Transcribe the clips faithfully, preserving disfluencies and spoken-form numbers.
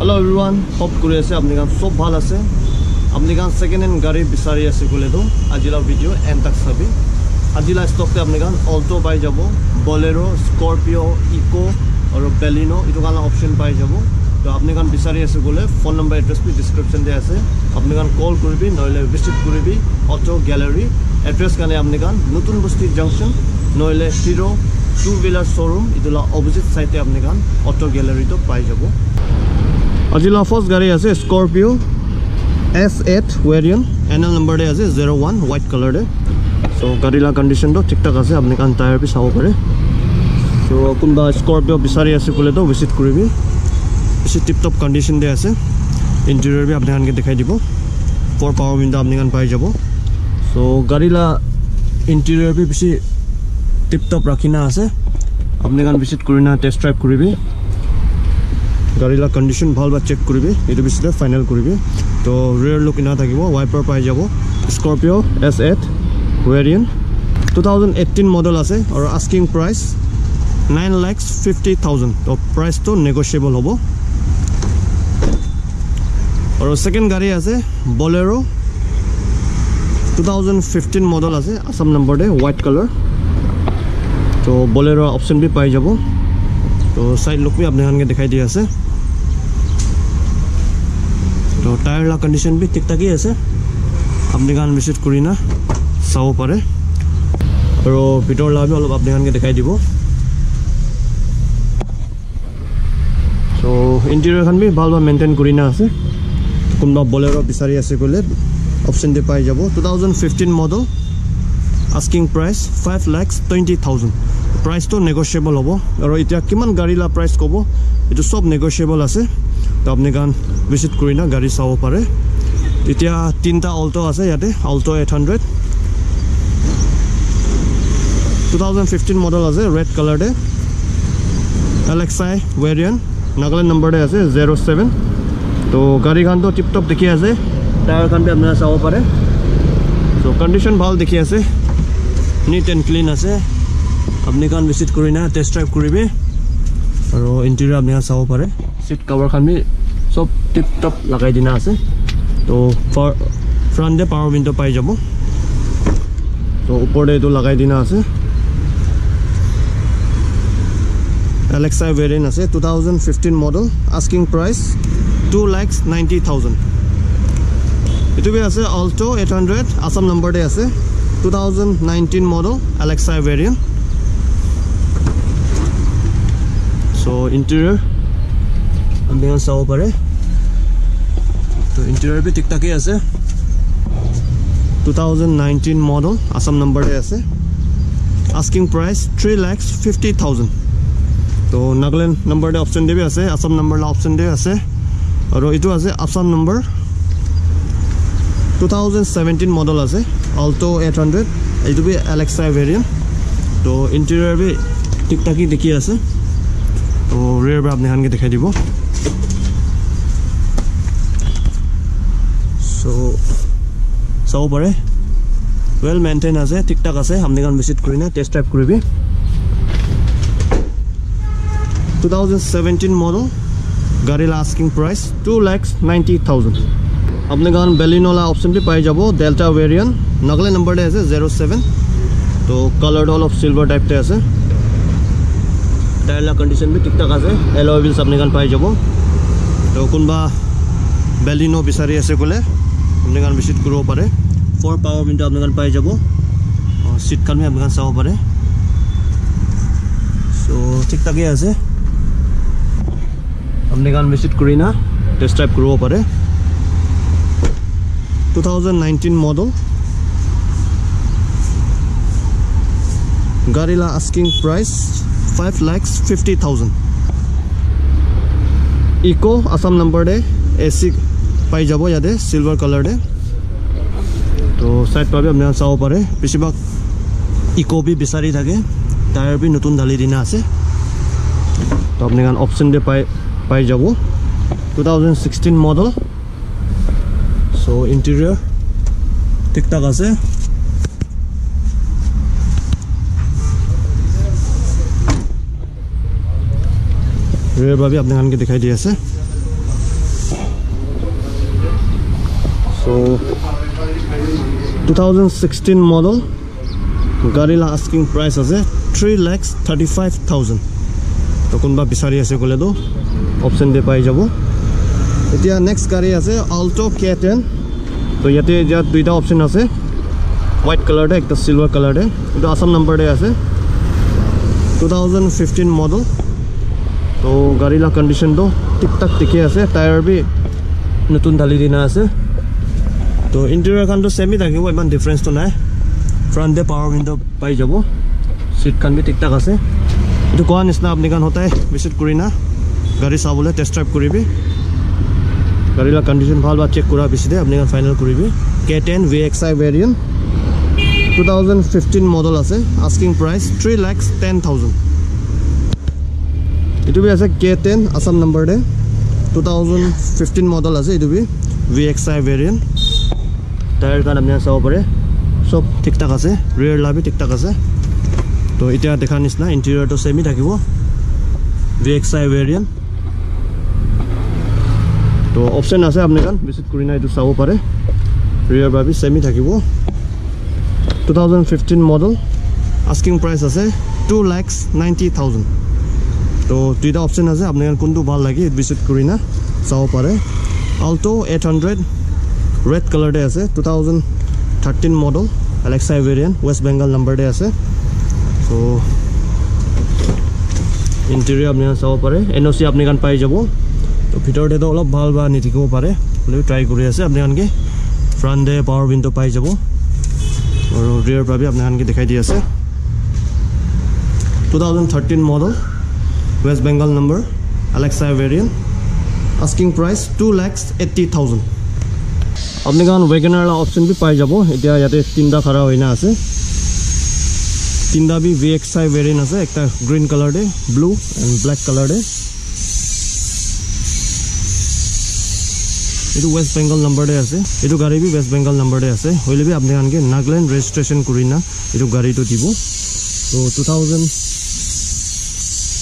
Hello everyone, hope kore ase apnikan sob bhal ase. Apnikan second hand gari bisari ase kole do ajila video end tak sabi. Ajila stock te apnikan Alto pai jabo, Bolero, Scorpio, Eeco aru Bellino etu kala option pai jabo. To apnikan bisari ase kole phone number address bi description de ase. Apnikan call koribi noile visit koribi Auto Gallery. Address kane apnikan Notun Bosti Junction noile Shiro two wheeler showroom itula opposite side te apnikan Auto Gallery to pai jabo. Ajila first gari ase Scorpio S eight variant N L number de ase zero one white color de. So gari la condition to thik thak ase apni kan tire bi sabo pare. So kunba Scorpio bisari ase kole to visit kuribi. Isi tip top condition de ase. Interior bi apni kan ke dikhai dibo. Four power window apni kan pai jabo. So gari la interior bi bisi tip top rakhina ase. Apni kan visit kurina test drive kuribi. Garila condition bhal ba check kuribe etu bisle final kuribe to rear look ina thakibo wiper pai jabo Scorpio S eight variant twenty eighteen model ase or asking price nine lakhs fifty thousand to price to negotiable hobo or second gari ase Bolero twenty fifteen model ase Assam number de white color to Bolero option bi pai jabo to side look me apne han ke dikhai diya ase तो tyre ला condition भी ठीक ठाक ही আছে আপনি গান বিশেষ করি না চাও পারে আৰু ভিতৰ লাবি অলপ আপনি গানকে দেখাই দিব সো ইন্টেরিয়ৰ খান বি ভালবা মেইনটেইন কৰি না আছে কোনবা বলেৰো বিচাৰি আছে কলে অপচন দি পাই যাব twenty fifteen model asking price five lakhs twenty thousand price তো নেগোচিয়েবল হ'ব আৰু এতিয়া কিমান গাড়ী লা প্ৰাইচ ক'ব এটো সব নেগোচিয়েবল আছে তো আপনি গান visit korina gari sawo pare etia tinta Alto ase yate Alto eight hundred twenty fifteen model ase red color de Alexi variant Nagaland number de ase zero seven to gari khan to tip top dekhi ase tire khan be apna sawo pare so condition bhal dekhi ase neat and clean ase apni khan visit korina test drive koribe aro interior apna sawo pare seat cover khan be so tip top lagai dina ase to for front de power window pai jabo to upor de to lagai dina ase Alexa variant ase twenty fifteen model asking price two lakhs ninety thousand etu be ase Alto eight hundred Assam number de ase twenty nineteen model Alexa variant so interior ambian saw pare to interior bhi tiktak hi ase twenty nineteen model Assam number de ase asking price three lakhs fifty thousand to Nagaland number de option de bhi ase Assam number la option de ase aro etu ase Assam number twenty seventeen model ase Alto eight hundred etu bhi Alexa variant to interior bhi tiktak hi dekhi ase to rear bhi apne han ke dikhai dibo so so pare well maintained ase tik tak ase apni kan visit korina test drive koribi twenty seventeen model gari la asking price two lakhs ninety thousand apni kan Bellino la option bi pai jabo delta variant Nagaland number de ase zero seven to colored all of silver type te ase tire la condition bi tik tak ase alloy wheels apni kan pai jabo to kunba Bellino bisari ase kole apni kan visit koro pare four power window apni kan pai jabo aur seat khan me apni kan sawo pare so thik thak ase apni kan visit korina test drive koro pare twenty nineteen model gari la asking price five lakhs fifty thousand Eeco Assam number de A C पाई जाबो यादे silver colour है तो side पर भी अपने साव पारे बेसिबाग Eeco भी बिसारी थाके टायर भी नतुन ढाली दिना आसे तो अपने गान ऑप्शन दे पाई पाई जाबो twenty sixteen model so interior ठीक ठाक आसे रेयर भी अपने गान के दिखाई दिया से So twenty sixteen model, garila asking price is three lakhs thirty-five thousand. Tokunba bisari ase kole do option de pai jabo. Etia next gari ase Alto K ten. So yate ja duita option ase, white color de ekta silver color de. Etu Assam number de ase, twenty fifteen model. So garila condition do tik tak dikhi ase, tire bi notun dhali dina ase. So interior kan do semi thaki bo, iman difference to nai. Front de power window pai jabo, seat kan bi tik tak ase. Etu kohan isna apni kan hota hai visit kurina gari sabole test drive kuribi, gari la condition bhal ba check kura biside apni kan final kuribi. K ten V X I variant twenty fifteen model ase, asking price three lakhs ten thousand. Etu bi ase K ten Assam number de, twenty fifteen model ase, etu bi V X I variant. Tire kan apni sabo pare, sob thik tak ase, rear la bi thik tak ase. So itia dekhan isna interior to semi thakibo, V X I variant. To option ase apne kan visit kurina etu sabo pare, rear ba bi semi thakibo. twenty fifteen model, asking price ase two lakhs ninety thousand. To duita option ase apne kan kuntu bhal lage visit kurina sabo pare. Alto eight hundred red color de ase, twenty thirteen model, Alexi variant, West Bengal number de ase. So interior apni sabo pare, N O C apni kan pai jabo. To fitor de to olob bhal ba nitiko pare, le try kori ase apni kan ke. Front de power window pai jabo, aru rear pa bi apni kan ke dekhai di ase. twenty thirteen model, West Bengal number, Alexi variant, asking price two lakhs eighty thousand. Apni kan Wagoner la option bi pai jabo, etia yate tinda khara hoina ase. Tinda bi V X I variant ase, ekta green color de, blue and black color de. Etu West Bengal number de ase, etu gari bi West Bengal number de ase. Hoile bi apni kan ke Nagaland registration kurina etu gari to dibo. So twenty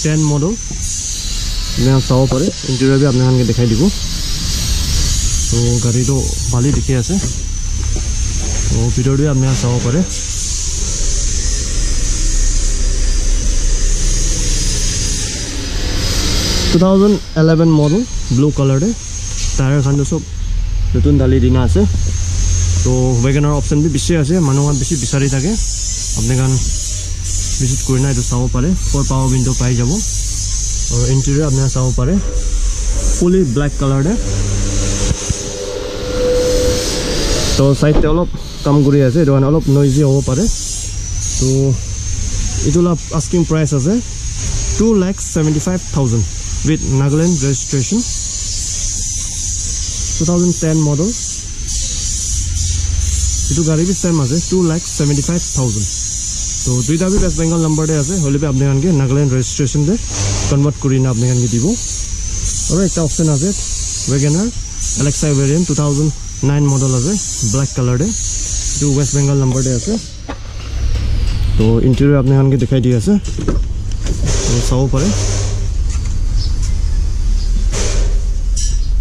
ten model me sabo pare, interior bi apni kan ke dekhai dibo. So gari to bhali dikhi ase, so video bi apni sabo pare. twenty eleven model, blue color de, tire khan sob notun dali dina ase. To Wagoner option bi bishi ase, manuhan bishi bisari thake, apni kan visit kurina etu sabo pare. Four power window pai jabo, aru interior apni sabo pare, fully black color de. To side te olop kam guri ase, etu olop noisy hobo pare. To etu la asking price ase two lakhs seventy-five thousand with Nagaland registration. twenty ten model, etu gari bi same ase, two lakhs seventy-five thousand. So duita bi West Bengal number de ase, hole bi apni kan ke Nagaland registration de convert kurina apni kan ke dibo. Aru ekta option ase Wagoner Alexi variant, two thousand nine model ase, black color de, etu West Bengal number de ase. So interior apni kan ke dekhai di ase, sabo pare.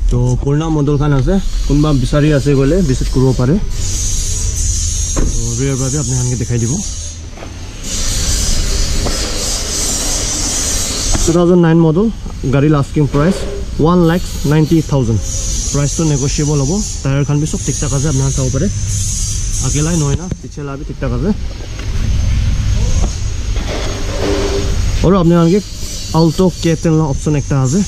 So purna model khan ase, kunba bisari ase gole visit kuribo pare. So rear ba apni kan ke dekhai dibo. Two thousand nine model, gari asking price one lakhs ninety thousand. Price to negotiable hobo. Tire khan bi sob tik tak ase apni kan sabo pare, akela noi na piche la bi tik tak ase. Aru apni kan ke Alto K ten la option ekta ase,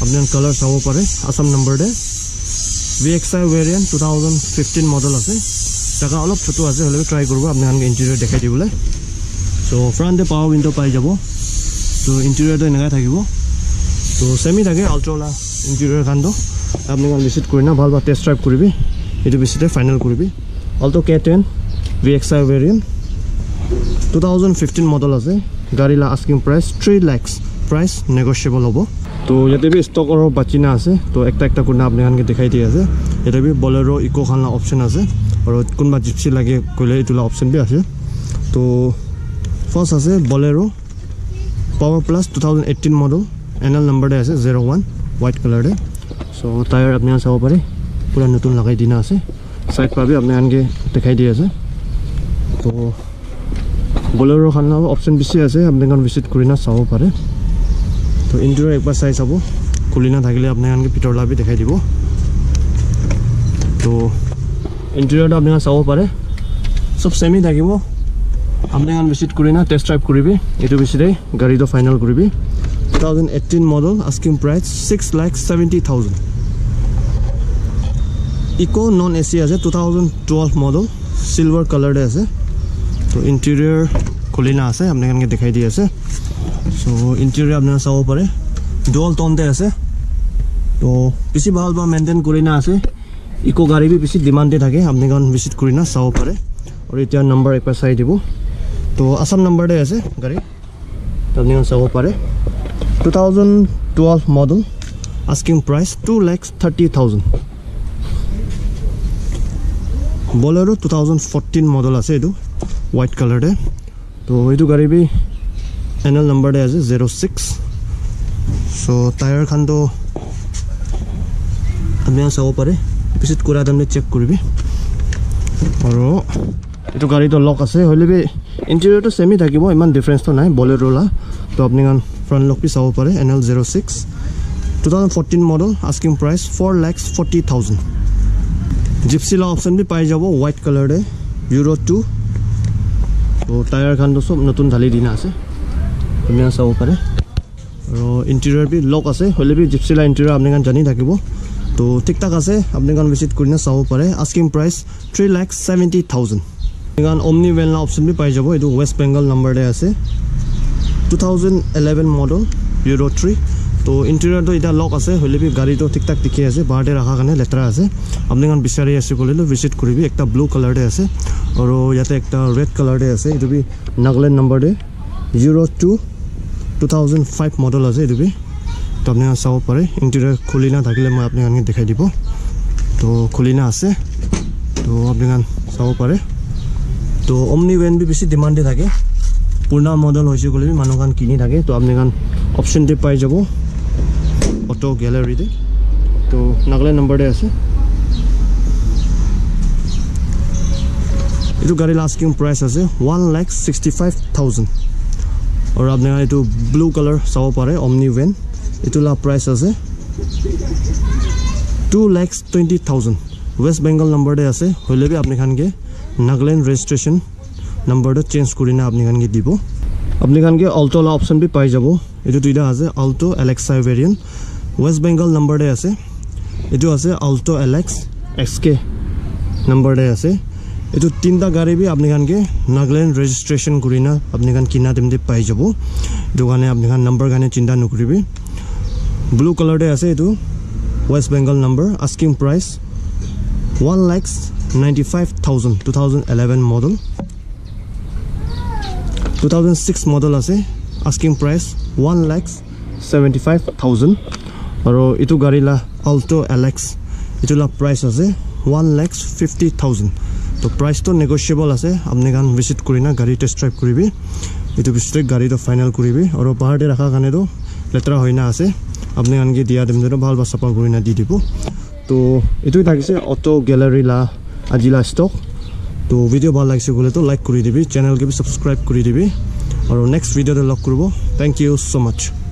apni color sabo pare, Assam number de, V X I variant twenty fifteen model ase. Taka olop chotu ase, hole try koribo apni kan interior dekhai dibole. So front de power window pai jabo, so interior to enga thakibo. So semi thake Alto la interior khan do, apni kan visit korina bhal ba test drive koribi, etu visite final koribi. Alto K ten V X I variant twenty fifteen model ase, gari la asking price three lakhs, price negotiable hobo. To yate bi stock aro bachina ase, to ekta ekta kurna apni kan ke dekhai di ase. Yate bi Bolero Eeco khan la option ase, aru kunba Gypsy lage koile etu la option bi ase. To first ase Bolero Power Plus twenty eighteen model, N L number de ase, zero one, white color de. So tire apni sabo pare, पूरा नतुन लगाई दिन आसे side पा भी आपने आन के दिखाई दिया से तो बोलेरो खाना ऑप्शन बेसी आसे आपने कन विजिट करिना साओ पारे तो इंटीरियर एक बार साइज आबो खुलिना थाकिले आपने आन के भितरला भी दिखाई दिबो तो इंटीरियर आपने साओ पारे सब सेम ही थाकिबो आपने कन विजिट करिना टेस्ट ड्राइव करिबे एतो बिसिरे गाडी तो फाइनल करिबे twenty eighteen model asking price six lakh seventy thousand Eeco non A C ase twenty twelve model silver colored ase to interior khulina ase apne kanke dikhai di ase so interior apna sabo pare dual tone de ase to bisi bhal ba maintain korina ase Eeco gari bi bisi demand de thake apne kan visit korina sabo pare aur eta number ekpa sai dibo to Assam number de ase gari apne kan sabo pare twenty twelve model asking price two lakh thirty thousand Bolero twenty fourteen model ase edu white color de to edu gari bi N L number de ase zero six so tire khan to amya sao pare visit kura damne check kuribi aro edu gari to lock ase hole bi interior to semi thakibo iman difference to nai Bolero la to apni kan front lock piece over N L zero six twenty fourteen model asking price four lakhs forty thousand Gypsy la option bhi pai jabo white color de euro two to tire khan to sob notun dhali dina ase amya sa upare ro interior bhi lock ase hole bhi Gypsy la interior apne kan jani thakibo to thik tak ase apne kan visit korina sa upare asking price three lakhs seventy thousand gan Omni van la option bhi pai jabo edu West Bengal number de ase twenty eleven model euro three to interior to ida lock ase hole bi gari to thik tak dikhi ase bahar de rakha kane letra ase apne kan bisari ase kole lo visit koribi ekta blue color de ase aro yate ekta red color de ase edu bi Nagaland number de euro two two thousand five model ase edu bi to apne kan sao pare interior khulina thakile moi apne kan dikhai dibo to khulina ase to apne kan sao pare to Omni van bi beshi demand de thake Purna model hoise kole bi manu kan kini thake to apne kan option de pai jabo Auto Gallery de to Nagaland number de ase etu gari asking price ase one lakh sixty-five thousand aur apne kan etu blue color sao pare Omni van etu la price ase two lakhs twenty thousand West Bengal number de ase hole bi apne kan ke Nagaland registration number to change kurina apni kan ke dibo apni kan ke Alto la option bi pai jabo etu duida ase Alto Alexa variant West Bengal number de ase etu ase Alto Alex X K number de ase etu tinta gari bi apni kan ke Nagaland registration kurina apni kan kina dem de pai jabo dukane apni kan number gane chinta nokuribi blue color de ase etu West Bengal number asking price one lakh ninety-five thousand twenty eleven model two thousand six model ase asking price one lakh seventy-five thousand aro itu gari la Alto Alex itu la price ase one lakh fifty thousand to price to negotiable ase apne kan visit korina gari test drive koribi itu district gari to final koribi aro bahar de rakha kane do letra hoina ase apne kan ke dia dem do bhal ba support korina di dibo to itu thakise Auto Gallery la ajila stock तो video ভাল লাগছে বলে তো like করে দিবি চ্যানেলকে subscribe করে দিবি আর নেক্সট ভিডিওতে লক করব থ্যাংক ইউ সো মাচ